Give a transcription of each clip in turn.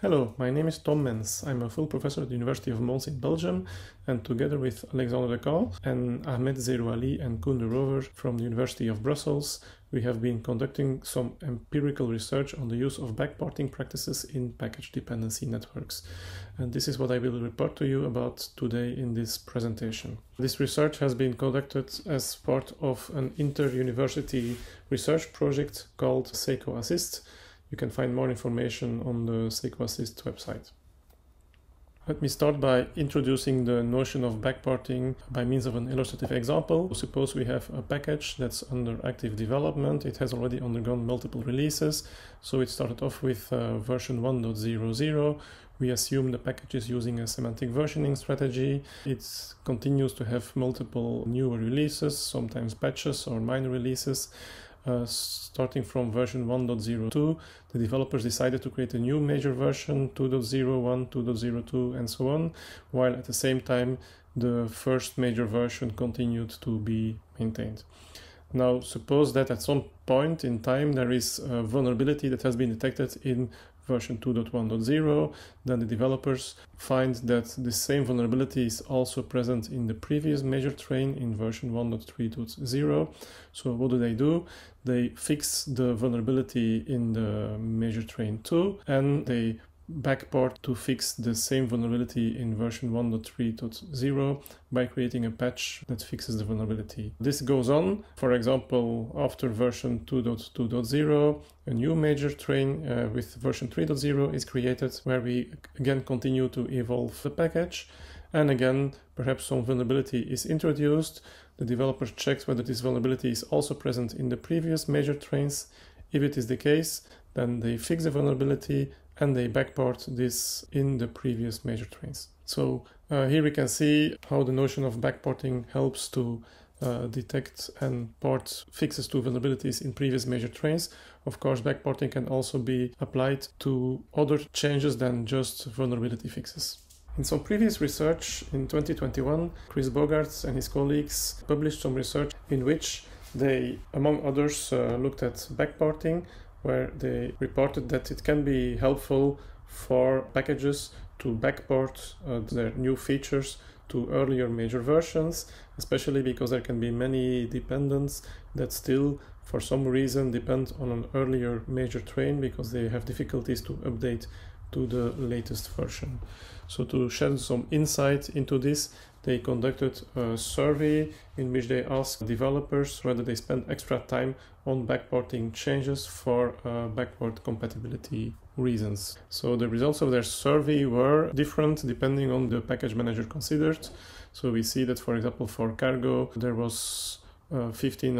Hello, my name is Tom Mens. I'm a full professor at the University of Mons in Belgium, and together with Alexandre Decan and Ahmed Zerouali and Coen De Roover from the University of Brussels, we have been conducting some empirical research on the use of backporting practices in package dependency networks. And this is what I will report to you about today in this presentation. This research has been conducted as part of an inter-university research project called SECOASSIST. You can find more information on the SECOASSIST website. Let me start by introducing the notion of backporting by means of an illustrative example. Suppose we have a package that's under active development. It has already undergone multiple releases. So it started off with version 1.00. We assume the package is using a semantic versioning strategy. It continues to have multiple newer releases, sometimes patches or minor releases. Starting from version 1.02, the developers decided to create a new major version, 2.01, 2.02, and so on, while at the same time, the first major version continued to be maintained. Now, suppose that at some point in time, there is a vulnerability that has been detected in version 2.1.0, then the developers find that the same vulnerability is also present in the previous major train in version 1.3.0. So what do? They fix the vulnerability in the major train 2 and they backport to fix the same vulnerability in version 1.3.0 by creating a patch that fixes the vulnerability. This goes on, for example, after version 2.2.0, a new major train with version 3.0 is created, where we again continue to evolve the package. And again, perhaps some vulnerability is introduced. The developer checks whether this vulnerability is also present in the previous major trains. If it is the case, then they fix the vulnerability and they backport this in the previous major trains. So here we can see how the notion of backporting helps to detect and port fixes to vulnerabilities in previous major trains. Of course, backporting can also be applied to other changes than just vulnerability fixes. In some previous research in 2021, Chris Bogaerts and his colleagues published some research in which they, among others, looked at backporting, where they reported that it can be helpful for packages to backport their new features to earlier major versions, especially because there can be many dependents that still, for some reason, depend on an earlier major train because they have difficulties to update to the latest version. So to shed some insight into this, they conducted a survey in which they asked developers whether they spend extra time on backporting changes for backward compatibility reasons. So the results of their survey were different depending on the package manager considered. So we see that, for example, for Cargo, there was 15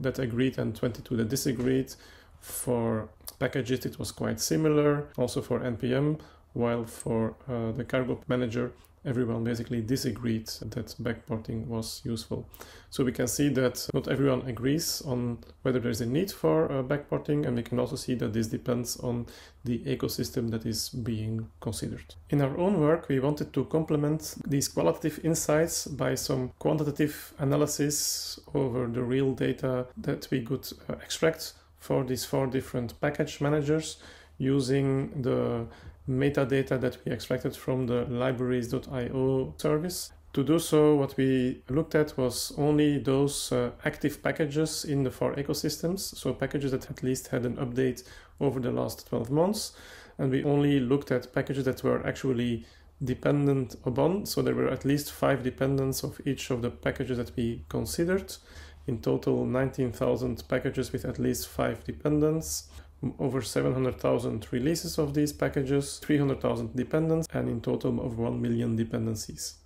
that agreed and 22 that disagreed. For Packagist, it was quite similar, also for npm, while for the Cargo manager, everyone basically disagreed that backporting was useful. So we can see that not everyone agrees on whether there's a need for backporting, and we can also see that this depends on the ecosystem that is being considered. In our own work, we wanted to complement these qualitative insights by some quantitative analysis over the real data that we could extract for these four different package managers using the metadata that we extracted from the libraries.io service. To do so, what we looked at was only those active packages in the four ecosystems, so packages that at least had an update over the last 12 months. And we only looked at packages that were actually dependent upon, so there were at least 5 dependents of each of the packages that we considered. In total, 19,000 packages with at least 5 dependents. Over 700,000 releases of these packages, 300,000 dependents, and in total of 1 million dependencies.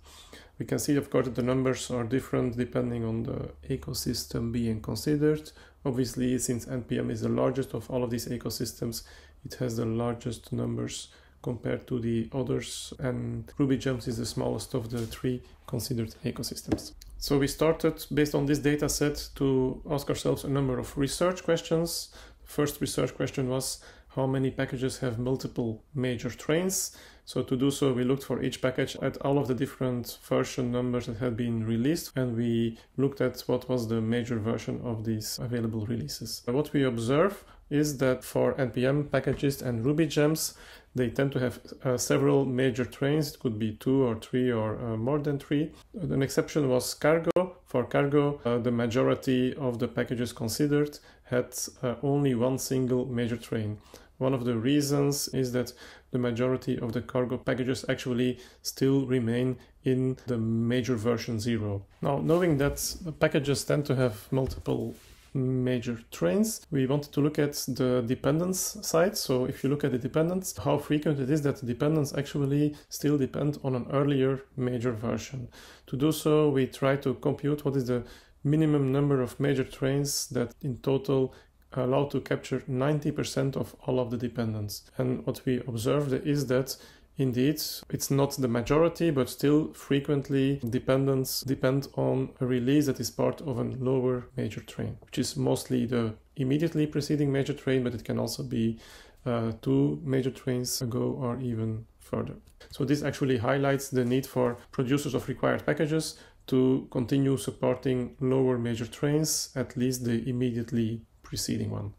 We can see, of course, that the numbers are different depending on the ecosystem being considered. Obviously, since npm is the largest of all of these ecosystems, it has the largest numbers compared to the others, and RubyGems is the smallest of the 3 considered ecosystems. So we started, based on this data set, to ask ourselves a number of research questions. First research question was, how many packages have multiple major trains? So to do so, we looked for each package at all of the different version numbers that had been released, and we looked at what was the major version of these available releases. What we observe is that for npm, Packagist, and RubyGems, they tend to have several major trains. It could be 2 or 3 or more than 3. An exception was Cargo. For Cargo, the majority of the packages considered had only one single major train. One of the reasons is that the majority of the Cargo packages actually still remain in the major version 0. Now, knowing that packages tend to have multiple major trains, we wanted to look at the dependence side. So if you look at the dependence, how frequent it is that the dependence actually still depend on an earlier major version. To do so, we try to compute what is the minimum number of major trains that in total allow to capture 90% of all of the dependence. And what we observed is that indeed, it's not the majority, but still frequently dependents depend on a release that is part of a lower major train, which is mostly the immediately preceding major train, but it can also be 2 major trains ago or even further. So this actually highlights the need for producers of required packages to continue supporting lower major trains, at least the immediately preceding one.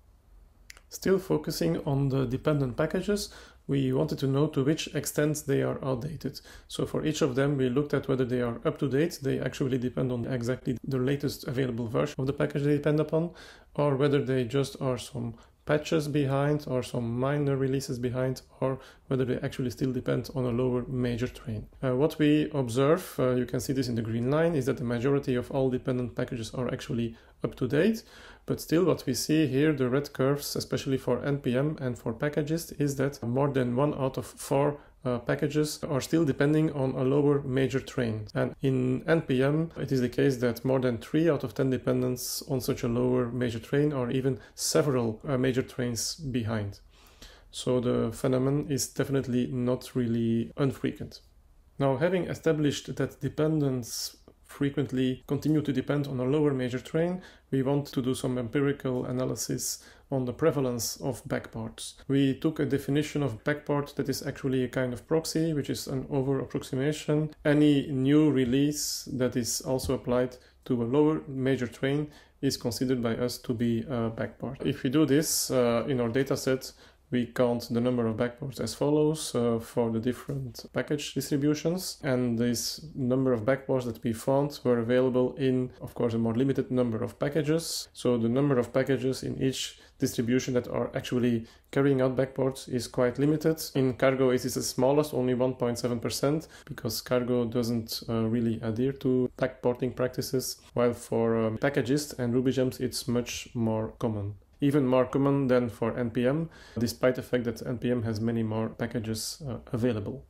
Still focusing on the dependent packages, we wanted to know to which extent they are outdated. So for each of them, we looked at whether they are up to date. They actually depend on exactly the latest available version of the package they depend upon, or whether they just are some patches behind or some minor releases behind, or whether they actually still depend on a lower major train. What we observe, you can see this in the green line, is that the majority of all dependent packages are actually up to date. But still, what we see here, the red curves, especially for npm and for Packagist, is that more than 1 out of 4 packages are still depending on a lower major train. And in npm, it is the case that more than 3 out of 10 dependents on such a lower major train or even several major trains behind. So the phenomenon is definitely not really infrequent. Now, having established that dependents frequently continue to depend on a lower major train, we want to do some empirical analysis on the prevalence of backports. We took a definition of backport that is actually a kind of proxy, which is an over-approximation. Any new release that is also applied to a lower major train is considered by us to be a backport. If we do this in our data set, we count the number of backports as follows for the different package distributions. And this number of backports that we found were available in, of course, a more limited number of packages. So the number of packages in each distribution that are actually carrying out backports is quite limited. In Cargo, it is the smallest, only 1.7%, because Cargo doesn't really adhere to backporting practices, while for Packagist and RubyGems, it's much more common. Even more common than for npm, despite the fact that npm has many more packages available.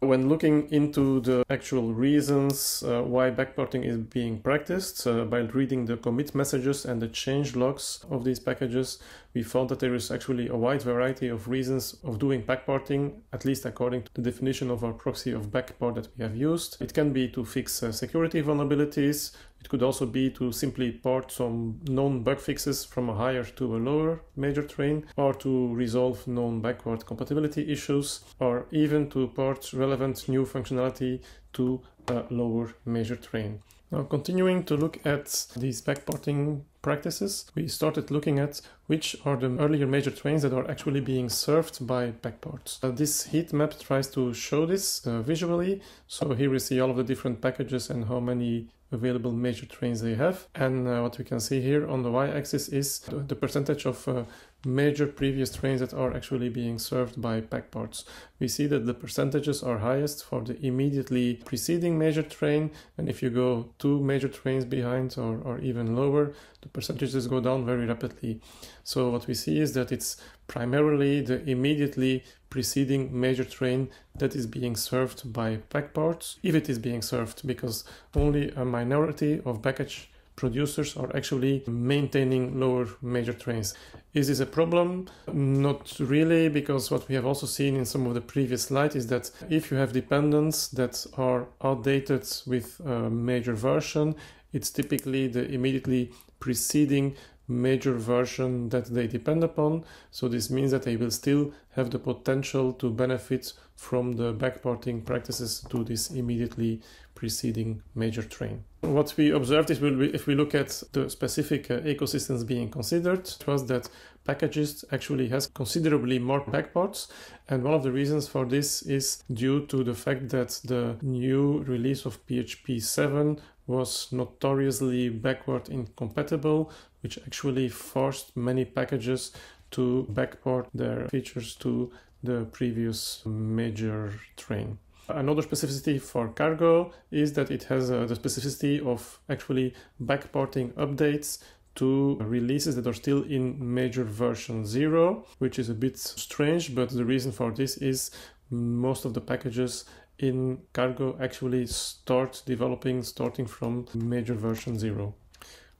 When looking into the actual reasons why backporting is being practiced, by reading the commit messages and the change logs of these packages, we found that there is actually a wide variety of reasons of doing backporting, at least according to the definition of our proxy of backport that we have used. It can be to fix security vulnerabilities. It could also be to simply port some known bug fixes from a higher to a lower major train, or to resolve known backward compatibility issues, or even to port relevant new functionality to a lower major train. Now, continuing to look at these backporting practices, we started looking at which are the earlier major trains that are actually being served by backports. This heat map tries to show this visually. So here we see all of the different packages and how many available major trains they have. And what we can see here on the y-axis is the percentage of major previous trains that are actually being served by backports. We see that the percentages are highest for the immediately preceding major train. And if you go 2 major trains behind or even lower, the percentages go down very rapidly. So what we see is that it's primarily the immediately preceding major train that is being served by backports, if it is being served, because only a minority of package producers are actually maintaining lower major trains. Is this a problem? Not really, because what we have also seen in some of the previous slides is that if you have dependents that are outdated with a major version, it's typically the immediately preceding major version that they depend upon. So this means that they will still have the potential to benefit from the backporting practices to this immediately preceding major train. What we observed is, if we look at the specific ecosystems being considered, it was that Packagist actually has considerably more pack parts, and one of the reasons for this is due to the fact that the new release of PHP 7 was notoriously backward incompatible, which actually forced many packages to backport their features to the previous major train. Another specificity for Cargo is that it has the specificity of actually backporting updates to releases that are still in major version 0, which is a bit strange, but the reason for this is most of the packages in Cargo actually start developing starting from major version 0.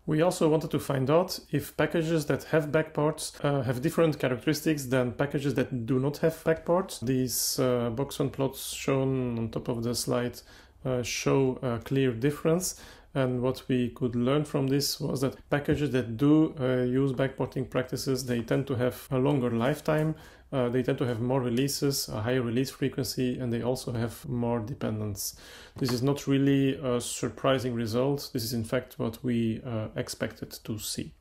We also wanted to find out if packages that have backports have different characteristics than packages that do not have backports. These box and plots shown on top of the slide show a clear difference. And what we could learn from this was that packages that do use backporting practices, they tend to have a longer lifetime, they tend to have more releases, a higher release frequency, and they also have more dependence. This is not really a surprising result. This is in fact what we expected to see.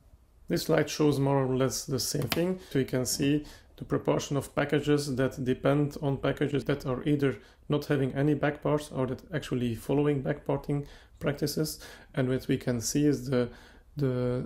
This slide shows more or less the same thing. We can see the proportion of packages that depend on packages that are either not having any backports or that actually following backporting practices, and what we can see is the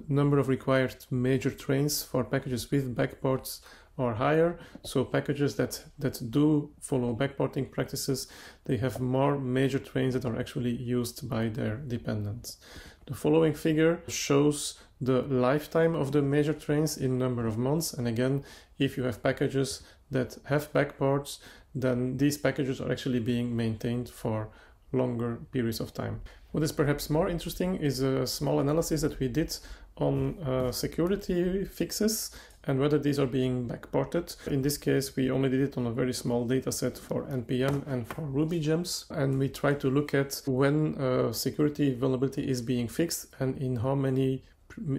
number of required major trains for packages with backports are higher. So packages that do follow backporting practices, they have more major trains that are actually used by their dependents. The following figure shows the lifetime of the major trains in number of months, and again, if you have packages that have backports, then these packages are actually being maintained for longer periods of time. What is perhaps more interesting is a small analysis that we did on security fixes and whether these are being backported. In this case, we only did it on a very small data set for npm and for RubyGems, and we tried to look at when a security vulnerability is being fixed and in how many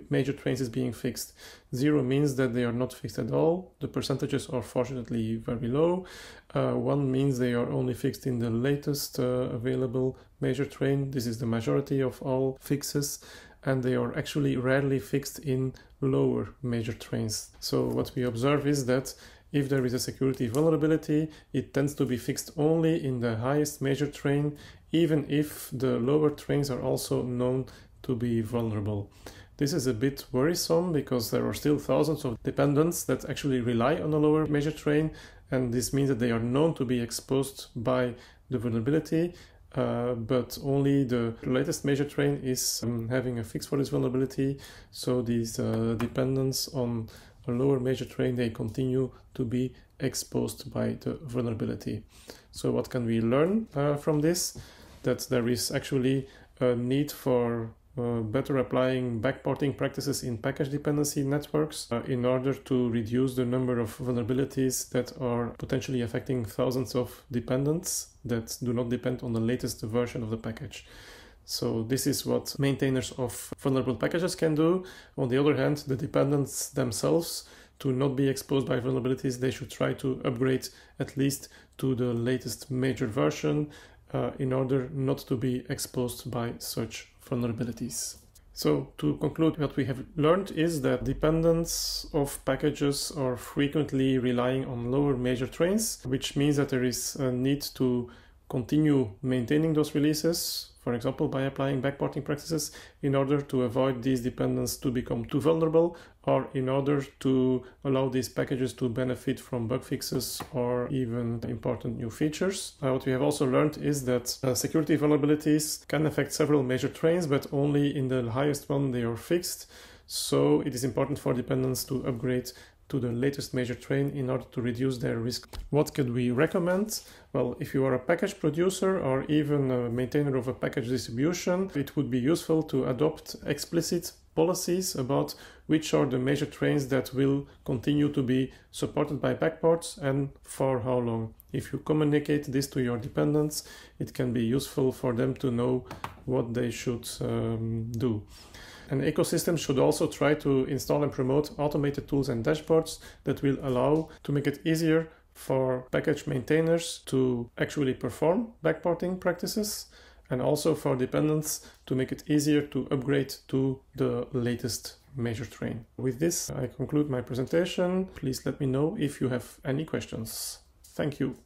major trains is being fixed. 0 means that they are not fixed at all. The percentages are fortunately very low. 1 means they are only fixed in the latest available major train. This is the majority of all fixes, and they are actually rarely fixed in lower major trains. So what we observe is that if there is a security vulnerability, it tends to be fixed only in the highest major train, even if the lower trains are also known to be vulnerable. This is a bit worrisome because there are still thousands of dependents that actually rely on a lower major train, and this means that they are known to be exposed by the vulnerability, but only the latest major train is having a fix for this vulnerability. So these dependents on a lower major train, they continue to be exposed by the vulnerability. So what can we learn from this? That there is actually a need for better applying backporting practices in package dependency networks in order to reduce the number of vulnerabilities that are potentially affecting thousands of dependents that do not depend on the latest version of the package. So this is what maintainers of vulnerable packages can do. On the other hand, the dependents themselves, to not be exposed by vulnerabilities, they should try to upgrade at least to the latest major version in order not to be exposed by such vulnerabilities. So to conclude, what we have learned is that dependents of packages are frequently relying on lower major trains, which means that there is a need to continue maintaining those releases, for example by applying backporting practices, in order to avoid these dependents to become too vulnerable, or in order to allow these packages to benefit from bug fixes or even important new features. What we have also learned is that security vulnerabilities can affect several major trains, but only in the highest one they are fixed. So it is important for dependents to upgrade to the latest major train in order to reduce their risk. What could we recommend? Well, if you are a package producer or even a maintainer of a package distribution, it would be useful to adopt explicit policies about which are the major trains that will continue to be supported by backports and for how long. If you communicate this to your dependents, it can be useful for them to know what they should do. An ecosystem should also try to install and promote automated tools and dashboards that will allow to make it easier for package maintainers to actually perform backporting practices, and also for dependents to make it easier to upgrade to the latest major train. With this, I conclude my presentation. Please let me know if you have any questions. Thank you.